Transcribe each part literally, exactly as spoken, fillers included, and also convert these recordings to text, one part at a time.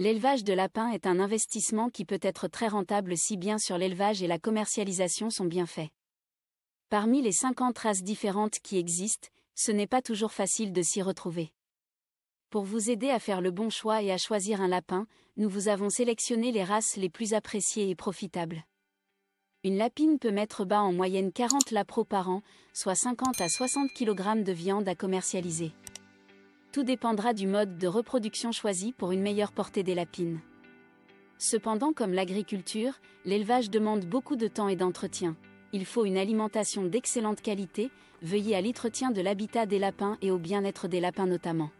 L'élevage de lapins est un investissement qui peut être très rentable si bien sûr l'élevage et la commercialisation sont bien faits. Parmi les cinquante races différentes qui existent, ce n'est pas toujours facile de s'y retrouver. Pour vous aider à faire le bon choix et à choisir un lapin, nous vous avons sélectionné les races les plus appréciées et profitables. Une lapine peut mettre bas en moyenne quarante lapros par an, soit cinquante à soixante kilogrammes de viande à commercialiser. Tout dépendra du mode de reproduction choisi pour une meilleure portée des lapines. Cependant, comme l'agriculture, l'élevage demande beaucoup de temps et d'entretien. Il faut une alimentation d'excellente qualité, veiller à l'entretien de l'habitat des lapins et au bien-être des lapins notamment.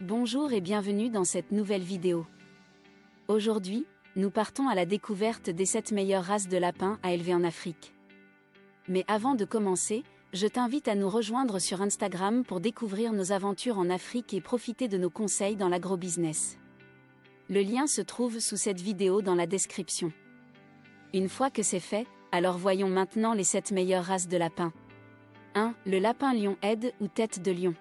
Bonjour et bienvenue dans cette nouvelle vidéo. Aujourd'hui, nous partons à la découverte des sept meilleures races de lapins à élever en Afrique. Mais avant de commencer, je t'invite à nous rejoindre sur Instagram pour découvrir nos aventures en Afrique et profiter de nos conseils dans l'agrobusiness. Le lien se trouve sous cette vidéo dans la description. Une fois que c'est fait, alors voyons maintenant les sept meilleures races de lapins. un Le lapin Lionhead ou tête de lion.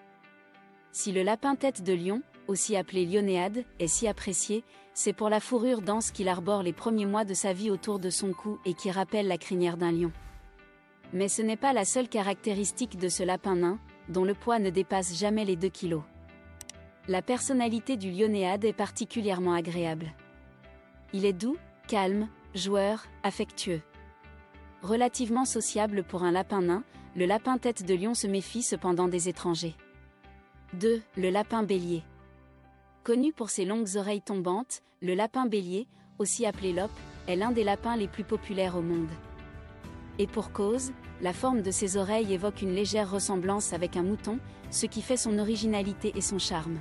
Si le lapin tête de lion, aussi appelé Lionhead, est si apprécié, c'est pour la fourrure dense qu'il arbore les premiers mois de sa vie autour de son cou et qui rappelle la crinière d'un lion. Mais ce n'est pas la seule caractéristique de ce lapin nain, dont le poids ne dépasse jamais les deux kilos. La personnalité du Lionhead est particulièrement agréable. Il est doux, calme, joueur, affectueux. Relativement sociable pour un lapin nain, le lapin tête de lion se méfie cependant des étrangers. deux Le lapin bélier. Connu pour ses longues oreilles tombantes, le lapin bélier, aussi appelé lope, est l'un des lapins les plus populaires au monde. Et pour cause, la forme de ses oreilles évoque une légère ressemblance avec un mouton, ce qui fait son originalité et son charme.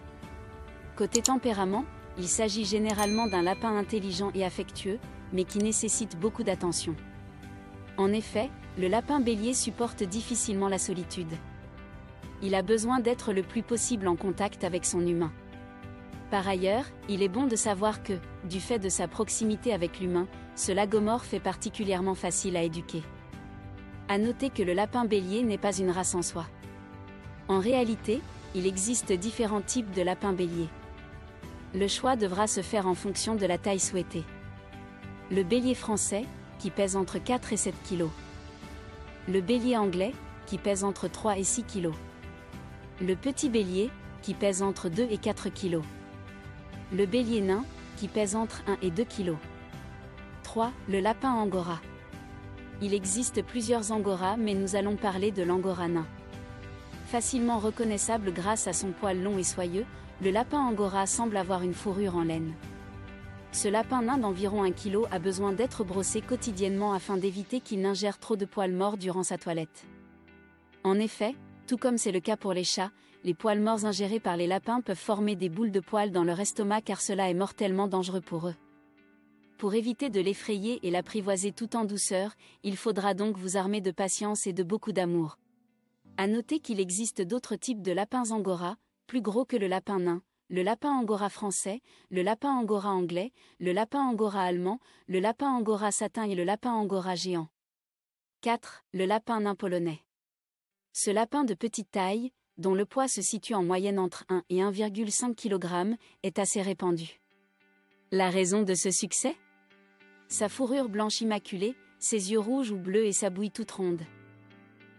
Côté tempérament, il s'agit généralement d'un lapin intelligent et affectueux, mais qui nécessite beaucoup d'attention. En effet, le lapin bélier supporte difficilement la solitude. Il a besoin d'être le plus possible en contact avec son humain. Par ailleurs, il est bon de savoir que, du fait de sa proximité avec l'humain, ce lagomorphe est particulièrement facile à éduquer. À noter que le lapin bélier n'est pas une race en soi. En réalité, il existe différents types de lapins béliers. Le choix devra se faire en fonction de la taille souhaitée. Le bélier français, qui pèse entre quatre et sept kilos. Le bélier anglais, qui pèse entre trois et six kilos. Le petit bélier, qui pèse entre deux et quatre kilos. Le bélier nain, qui pèse entre un et deux kilos. trois Le lapin angora. Il existe plusieurs angoras, mais nous allons parler de l'angora nain. Facilement reconnaissable grâce à son poil long et soyeux, le lapin angora semble avoir une fourrure en laine. Ce lapin nain d'environ un kilo a besoin d'être brossé quotidiennement afin d'éviter qu'il n'ingère trop de poils morts durant sa toilette. En effet, tout comme c'est le cas pour les chats, les poils morts ingérés par les lapins peuvent former des boules de poils dans leur estomac car cela est mortellement dangereux pour eux. Pour éviter de l'effrayer et l'apprivoiser tout en douceur, il faudra donc vous armer de patience et de beaucoup d'amour. A noter qu'il existe d'autres types de lapins angora, plus gros que le lapin nain. Le lapin angora français, le lapin angora anglais, le lapin angora allemand, le lapin angora satin et le lapin angora géant. quatre Le lapin nain polonais. Ce lapin de petite taille, dont le poids se situe en moyenne entre un et un virgule cinq kilos, est assez répandu. La raison de ce succès? Sa fourrure blanche immaculée, ses yeux rouges ou bleus et sa bouille toute ronde.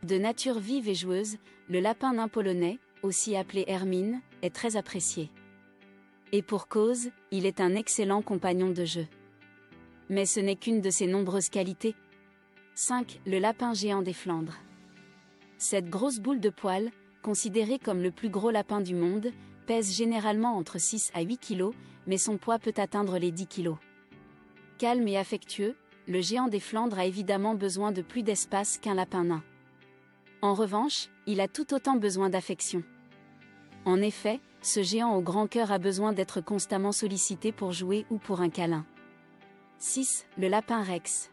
De nature vive et joueuse, le lapin nain polonais, aussi appelé Hermine, est très apprécié. Et pour cause, il est un excellent compagnon de jeu. Mais ce n'est qu'une de ses nombreuses qualités. cinq Le lapin géant des Flandres. Cette grosse boule de poils, considérée comme le plus gros lapin du monde, pèse généralement entre six à huit kilos, mais son poids peut atteindre les dix kilos. Calme et affectueux, le géant des Flandres a évidemment besoin de plus d'espace qu'un lapin nain. En revanche, il a tout autant besoin d'affection. En effet, ce géant au grand cœur a besoin d'être constamment sollicité pour jouer ou pour un câlin. six Le lapin rex.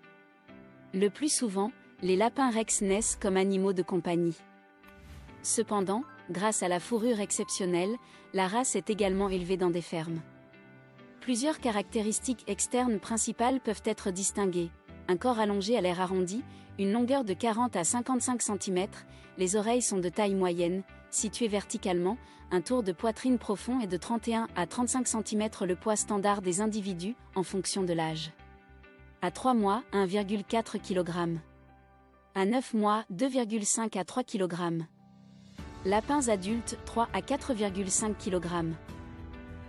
Le plus souvent, les lapins rex naissent comme animaux de compagnie. Cependant, grâce à la fourrure exceptionnelle, la race est également élevée dans des fermes. Plusieurs caractéristiques externes principales peuvent être distinguées. Un corps allongé à l'air arrondi, une longueur de quarante à cinquante-cinq centimètres, les oreilles sont de taille moyenne, situé verticalement, un tour de poitrine profond est de trente et un à trente-cinq centimètres le poids standard des individus, en fonction de l'âge. À trois mois, un virgule quatre kilogramme. À neuf mois, deux virgule cinq à trois kilogrammes. Lapins adultes, trois à quatre virgule cinq kilogrammes.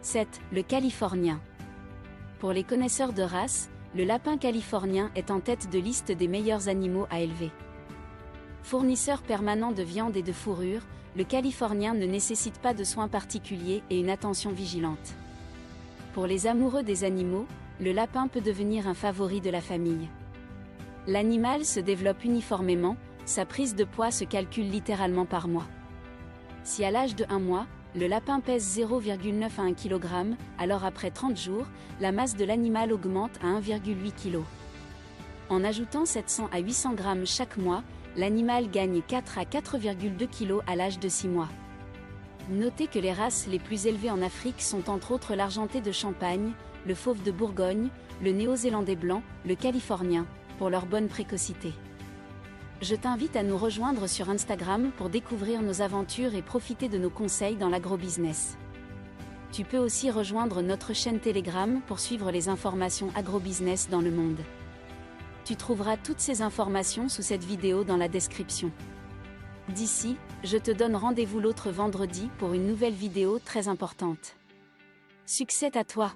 sept. Le californien. Pour les connaisseurs de race, le lapin californien est en tête de liste des meilleurs animaux à élever. Fournisseur permanent de viande et de fourrure, le californien ne nécessite pas de soins particuliers et une attention vigilante. Pour les amoureux des animaux, le lapin peut devenir un favori de la famille. L'animal se développe uniformément, sa prise de poids se calcule littéralement par mois. Si à l'âge de un mois, le lapin pèse zéro virgule neuf à un kilogramme, alors après trente jours, la masse de l'animal augmente à un virgule huit kilos. En ajoutant sept cents à huit cents grammes chaque mois, l'animal gagne quatre à quatre virgule deux kilos à l'âge de six mois. Notez que les races les plus élevées en Afrique sont entre autres l'Argenté de Champagne, le Fauve de Bourgogne, le Néo-zélandais blanc, le Californien, pour leur bonne précocité. Je t'invite à nous rejoindre sur Instagram pour découvrir nos aventures et profiter de nos conseils dans l'agrobusiness. Tu peux aussi rejoindre notre chaîne Telegram pour suivre les informations agrobusiness dans le monde. Tu trouveras toutes ces informations sous cette vidéo dans la description. D'ici, je te donne rendez-vous l'autre vendredi pour une nouvelle vidéo très importante. Succès à toi!